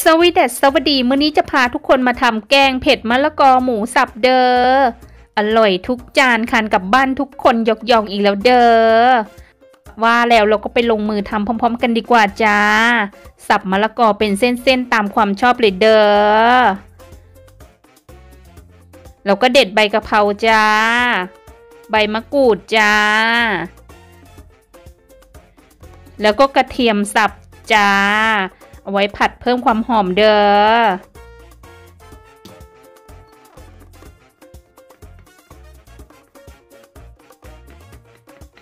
สวีเดสสวัสดีมื้อนี้จะพาทุกคนมาทำแกงเผ็ดมะละกอหมูสับเด้ออร่อยทุกจานคานกับบ้านทุกคนยกย่องอีกแล้วเด้อว่าแล้วเราก็ไปลงมือทำพร้อมๆกันดีกว่าจ้าสับมะละกอเป็นเส้นๆตามความชอบเลยเด้อเราก็เด็ดใบกะเพราจ้าใบมะกรูดจ้าแล้วก็กระเทียมสับจ้าเอาไว้ผัดเพิ่มความหอมเด้อ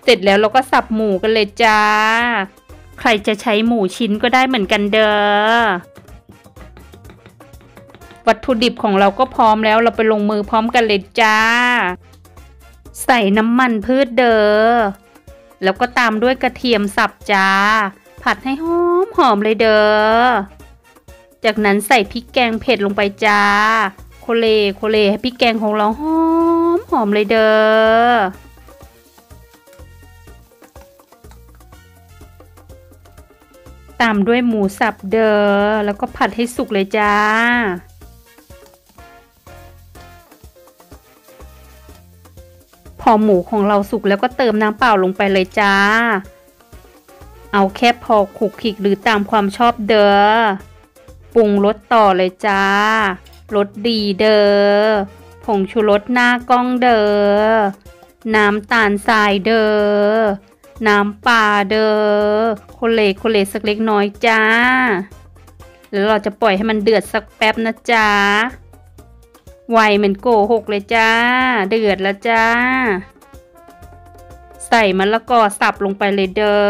เสร็จแล้วเราก็สับหมูกันเลยจ้าใครจะใช้หมูชิ้นก็ได้เหมือนกันเด้อวัตถุดิบของเราก็พร้อมแล้วเราไปลงมือพร้อมกันเลยจ้าใส่น้ำมันพืชเด้อแล้วก็ตามด้วยกระเทียมสับจ้าผัดให้หอมหอมเลยเด้อจากนั้นใส่พริกแกงเผ็ดลงไปจ้าโคเลให้พริกแกงของเราหอมหอมเลยเด้อตามด้วยหมูสับเด้อแล้วก็ผัดให้สุกเลยจ้าพอหมูของเราสุกแล้วก็เติมน้ำเปล่าลงไปเลยจ้าเอาแค่พอขลุกขลิกหรือตามความชอบเด้อปรุงรสต่อเลยจ้ารสดีเด้อผงชูรสหน้ากล้องเด้อน้ำตาลทรายเด้อน้ำปลาเด้อโคเลสักเล็กน้อยจ้าแล้วเราจะปล่อยให้มันเดือดสักแป๊บนะจ้าไวเหมือนโกหกเลยจ้าเดือดแล้วจ้าใส่มะละกอสับลงไปเลยเด้อ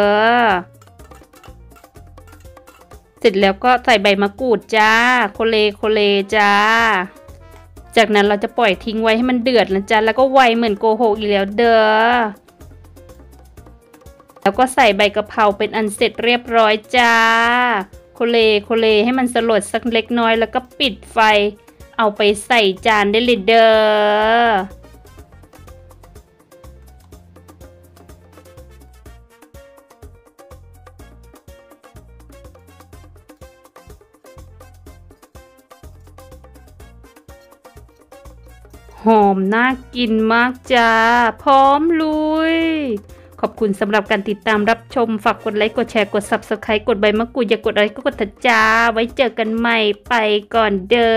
เสร็จแล้วก็ใส่ใบมะกรูดจ้าโคเลจ้าจากนั้นเราจะปล่อยทิ้งไว้ให้มันเดือดนะจ้าแล้วก็ไวเหมือนโกหกอีกแล้วเด้อแล้วก็ใส่ใบกะเพราเป็นอันเสร็จเรียบร้อยจ้าโคเลให้มันสลดสักเล็กน้อยแล้วก็ปิดไฟเอาไปใส่จานได้เลยเด้อหอมน่ากินมากจ้าพร้อมลุยขอบคุณสำหรับการติดตามรับชมฝากกดไลค์กดแชร์กด Subscribe กดใบมะกรูดอย่ากดอะไรก็กดเถอะจ้าไว้เจอกันใหม่ไปก่อนเด้อ